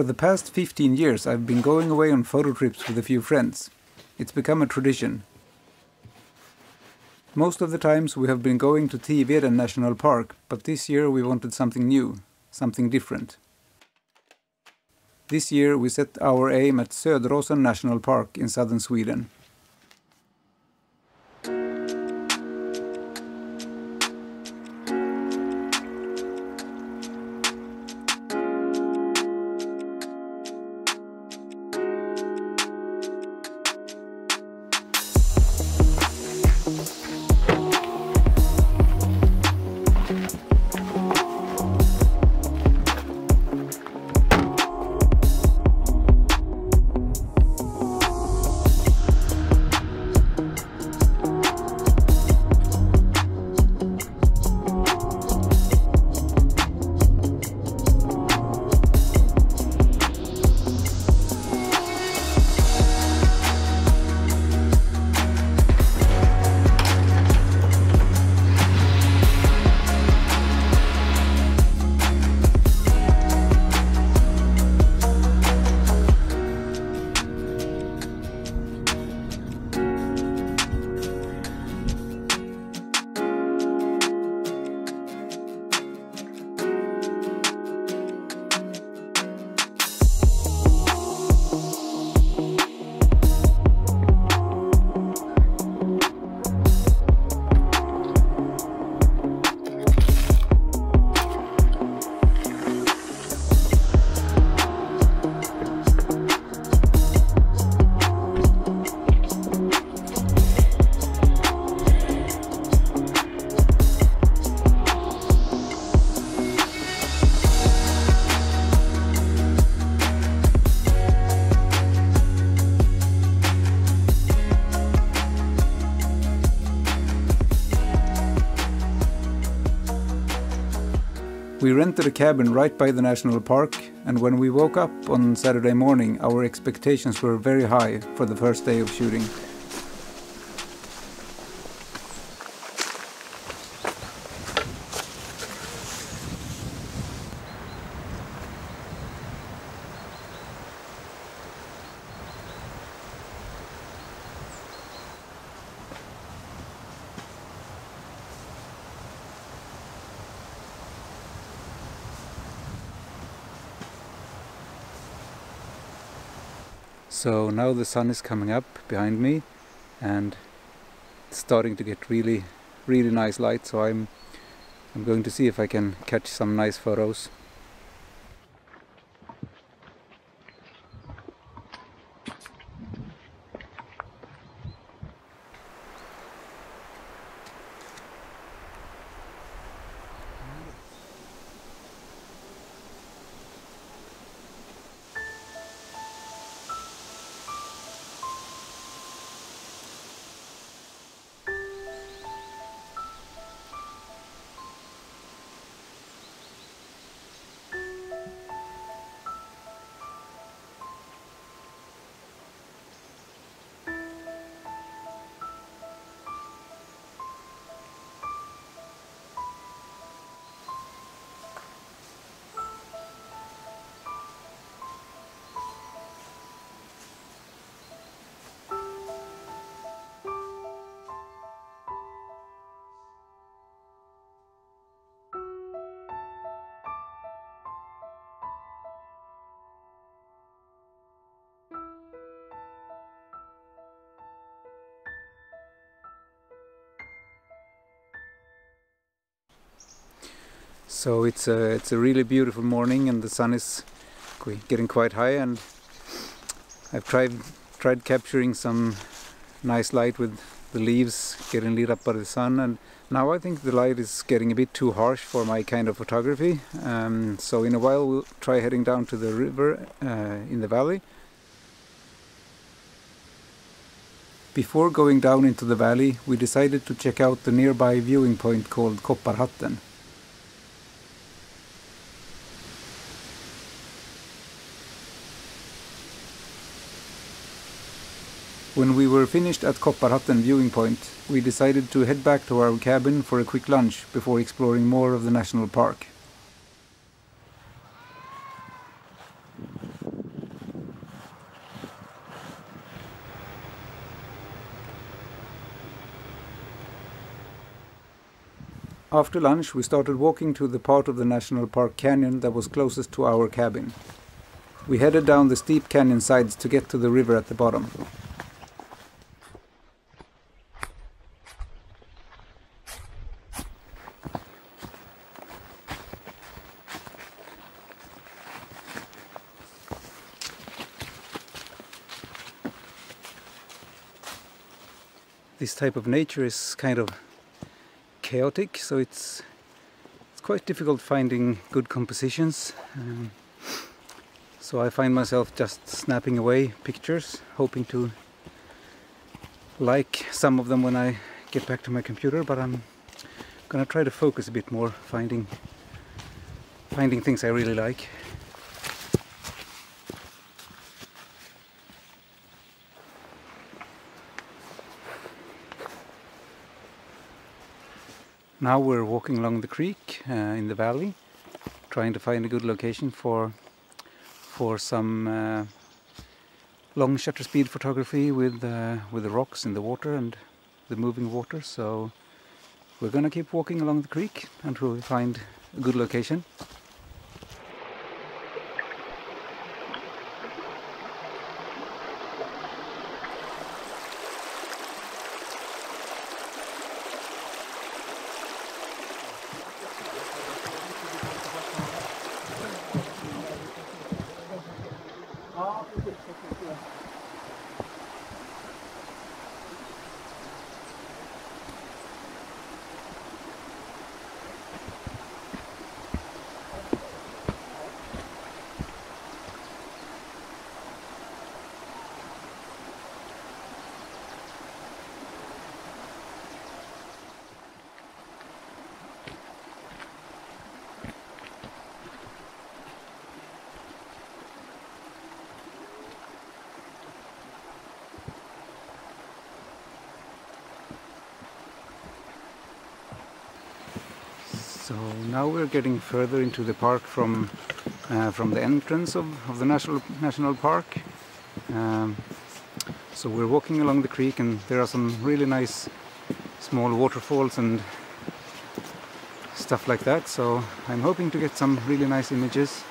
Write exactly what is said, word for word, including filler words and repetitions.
For the past fifteen years I've been going away on photo trips with a few friends. It's become a tradition. Most of the times we have been going to Tiveden National Park, but this year we wanted something new, something different. This year we set our aim at Söderåsen National Park in southern Sweden. We rented a cabin right by the national park, and when we woke up on Saturday morning, our expectations were very high for the first day of shooting. So now the sun is coming up behind me and it's starting to get really, really nice light, so I'm, I'm going to see if I can catch some nice photos. So it's a, it's a really beautiful morning and the sun is getting quite high, and I've tried, tried capturing some nice light with the leaves getting lit up by the sun, and now I think the light is getting a bit too harsh for my kind of photography. Um, so in a while we'll try heading down to the river uh, in the valley. Before going down into the valley we decided to check out the nearby viewing point called Kopparhatten. When we were finished at Kopparhatten viewing point, we decided to head back to our cabin for a quick lunch before exploring more of the national park. After lunch, we started walking to the part of the National Park canyon that was closest to our cabin. We headed down the steep canyon sides to get to the river at the bottom. This type of nature is kind of chaotic, so it's it's quite difficult finding good compositions. Um, so I find myself just snapping away pictures, hoping to like some of them when I get back to my computer. But I'm gonna try to focus a bit more, finding finding things I really like. Now we're walking along the creek uh, in the valley, trying to find a good location for for some uh, long shutter speed photography with uh, with the rocks in the water and the moving water. So we're gonna keep walking along the creek until we find a good location. So now we're getting further into the park from uh, from the entrance of, of the national national park. Um, so we're walking along the creek, and there are some really nice small waterfalls and stuff like that. So I'm hoping to get some really nice images.